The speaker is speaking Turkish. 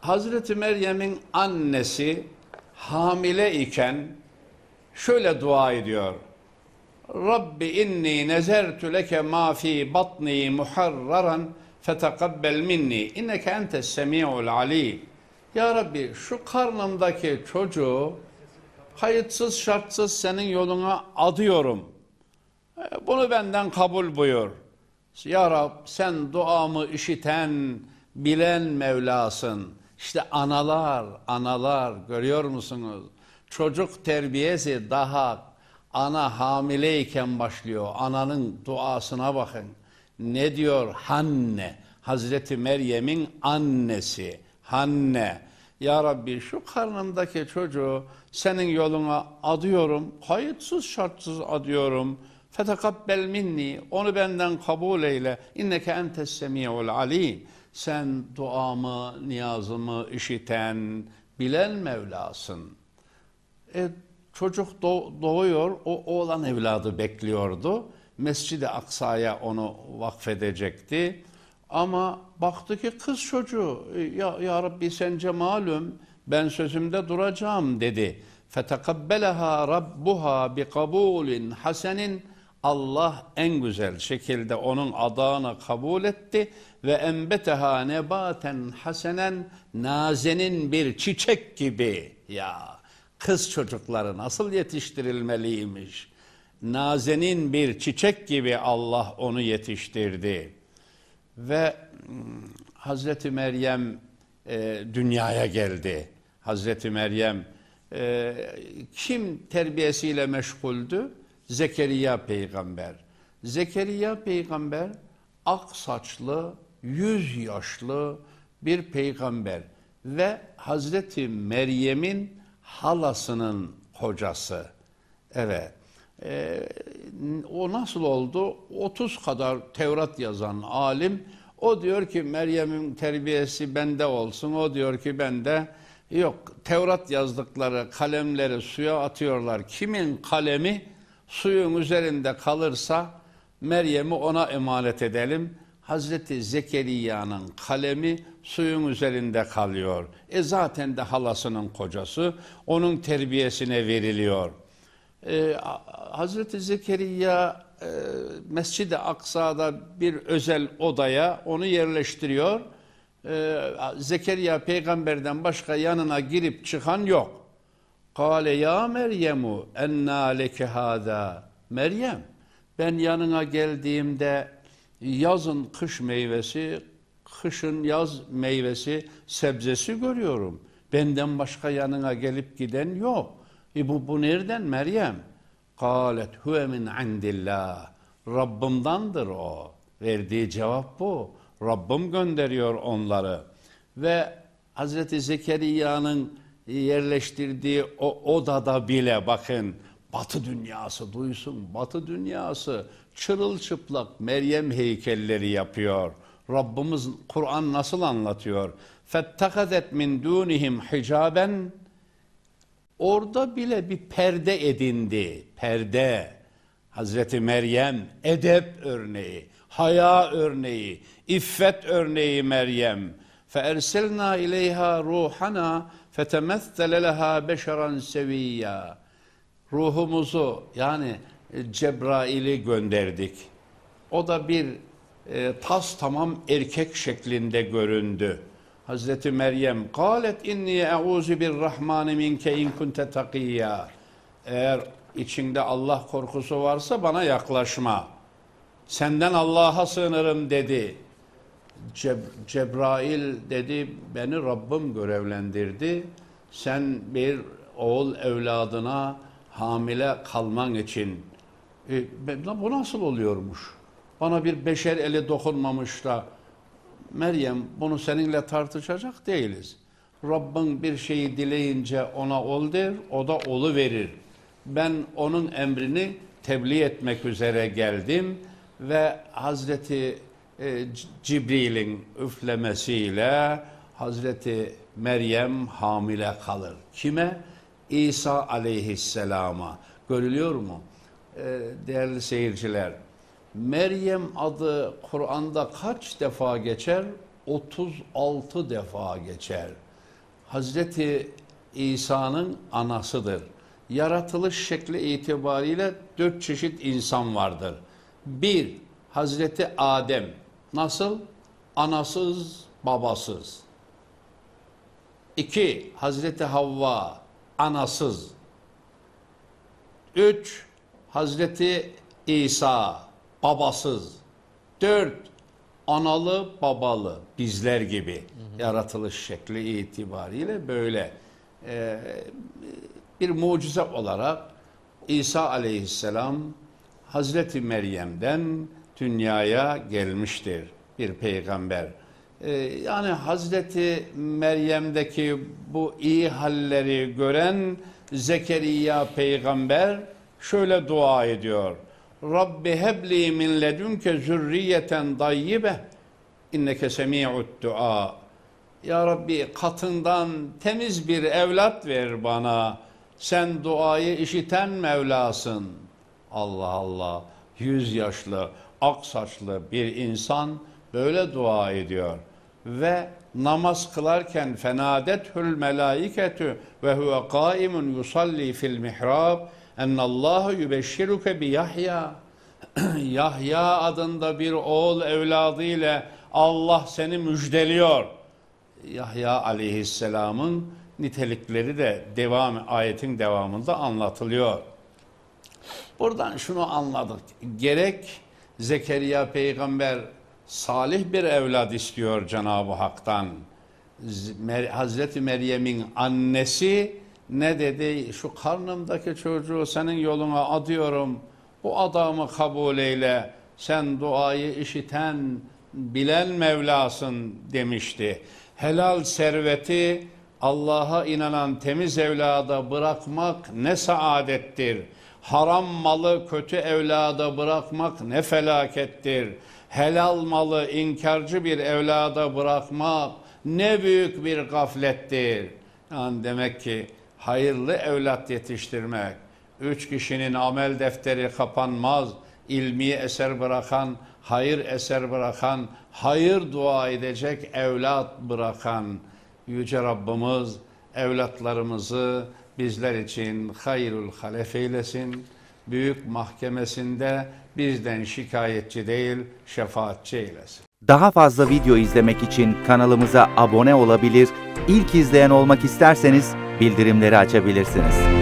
Hazreti Meryem'in annesi hamile iken şöyle dua ediyor. Rabbi inni nezertü leke ma fi batni muharraran fetekabbel minni inneke entes semi'ul alim. Ya Rabbi şu karnımdaki çocuğu kayıtsız şartsız senin yoluna adıyorum. Bunu benden kabul buyur. Ya Rab sen duamı işiten, bilen Mevlasın. İşte analar görüyor musunuz? Çocuk terbiyesi daha ana hamileyken başlıyor. Ananın duasına bakın. Ne diyor? Hanne. Hazreti Meryem'in annesi. Hanne. Ya Rabbi şu karnımdaki çocuğu senin yoluna adıyorum. Kayıtsız şartsız adıyorum. Fetekabbel minni. Onu benden kabul eyle. İnneke entes semi'ul alim. Sen duamı, niyazımı işiten, bilen Mevlasın. Çocuk doğuyor, o oğlan evladı bekliyordu. Mescid-i Aksa'ya onu vakfedecekti. Ama baktı ki kız çocuğu, ya Rabbi sence malum, ben sözümde duracağım dedi. فَتَقَبَّلَهَا رَبُّهَا بِقَبُولٍ حَسَنٍ Allah en güzel şekilde onun adağını kabul etti ve enbeteha nebaten hasenen nazenin bir çiçek gibi. Ya kız çocukları nasıl yetiştirilmeliymiş. Nazenin bir çiçek gibi Allah onu yetiştirdi. Ve Hazreti Meryem dünyaya geldi. Hazreti Meryem kim terbiyesiyle meşguldü? Zekeriya peygamber. Zekeriya peygamber ak saçlı, 100 yaşlı bir peygamber ve Hazreti Meryem'in halasının kocası. Evet. O nasıl oldu? 30 kadar Tevrat yazan alim, o diyor ki Meryem'in terbiyesi bende olsun. O diyor ki bende yok. Tevrat yazdıkları kalemleri suya atıyorlar. Kimin kalemi suyun üzerinde kalırsa Meryem'i ona emanet edelim. Hazreti Zekeriya'nın kalemi suyun üzerinde kalıyor. Zaten de halasının kocası onun terbiyesine veriliyor. Hazreti Zekeriya Mescid-i Aksa'da bir özel odaya onu yerleştiriyor. Zekeriya peygamberden başka yanına girip çıkan yok. Kale ya Meryemu enna leke hâzâ. Meryem ben yanına geldiğimde yazın kış meyvesi, kışın yaz meyvesi, sebzesi görüyorum. Benden başka yanına gelip giden yok. Bu nereden Meryem? Kâlet huve min indillah. Rabbimdandır o. Verdiği cevap bu. Rabbim gönderiyor onları. Ve Hazreti Zekeriya'nın yerleştirdiği o odada bile bakın Batı dünyası duysun, Batı dünyası çırılçıplak Meryem heykelleri yapıyor. Rabbimiz Kur'an nasıl anlatıyor? Fettakadet min dunihim hicaben. Orada bile bir perde edindi. Perde. Hazreti Meryem edep örneği, haya örneği, iffet örneği Meryem. Feerselna ileyha ruhana fetemethele leha beşeran seviyya. Ruhumuzu yani Cebrail'i gönderdik. O da bir tas tamam erkek şeklinde göründü. Hazreti Meryem kâlet inni eûzü birrahmâni minke in kunte takiyya. Eğer içinde Allah korkusu varsa bana yaklaşma. Senden Allah'a sığınırım dedi. Cebrail dedi beni Rabbim görevlendirdi. Sen bir oğul evladına hamile kalman için. Bu nasıl oluyormuş? Bana bir beşer eli dokunmamış da Meryem bunu seninle tartışacak değiliz. Rabbin bir şeyi dileyince ona ol der, o da oluverir. Ben onun emrini tebliğ etmek üzere geldim ve Hazreti Cibril'in üflemesiyle Hazreti Meryem hamile kalır. Kime? İsa aleyhisselama. Görülüyor mu? Değerli seyirciler, Meryem adı Kur'an'da kaç defa geçer? 36 defa geçer. Hazreti İsa'nın anasıdır. Yaratılış şekli itibariyle 4 çeşit insan vardır. 1. Hazreti Adem. Nasıl? Anasız, babasız. 2. Hazreti Havva. Anasız. 3. Hazreti İsa. Babasız. 4. Analı, babalı. Bizler gibi. Yaratılış şekli itibariyle böyle. Bir mucize olarak İsa aleyhisselam Hazreti Meryem'den dünyaya gelmiştir, bir peygamber. Yani Hazreti Meryem'deki bu iyi halleri gören Zekeriya peygamber şöyle dua ediyor. Rabbi hebli min ledünke zürriyeten dayyibe inneke semi'ud dua. Ya Rabbi, katından temiz bir evlat ver bana. Sen duayı işiten Mevlasın. Allah Allah, 100 yaşlı, ak saçlı bir insan böyle dua ediyor. Ve namaz kılarken fenâdethül melâiketü ve huve kâimun yusalli fil mihrab ennallâhu yübeşşiruke bi Yahya. Yahya adında bir oğul evladı ile Allah seni müjdeliyor. Yahya aleyhisselamın nitelikleri de ayetin devamında anlatılıyor. Buradan şunu anladık. Gerek Zekeriya peygamber salih bir evlat istiyor Cenab-ı Hak'tan. Hazreti Meryem'in annesi ne dedi? Şu karnımdaki çocuğu senin yoluna adıyorum. Bu adamı kabul eyle. Sen duayı işiten, bilen Mevlasın demişti. Helal serveti Allah'a inanan temiz evlada bırakmak ne saadettir. Haram malı kötü evlada bırakmak ne felakettir. Helal malı inkarcı bir evlada bırakmak ne büyük bir gaflettir. Yani demek ki hayırlı evlat yetiştirmek, 3 kişinin amel defteri kapanmaz, ilmi eser bırakan, hayır eser bırakan, hayır dua edecek evlat bırakan. Yüce Rabbimiz evlatlarımızı bizler için hayrul halef eylesin. Büyük mahkemesinde bizden şikayetçi değil, şefaatçi eylesin. Daha fazla video izlemek için kanalımıza abone olabilir, ilk izleyen olmak isterseniz bildirimleri açabilirsiniz.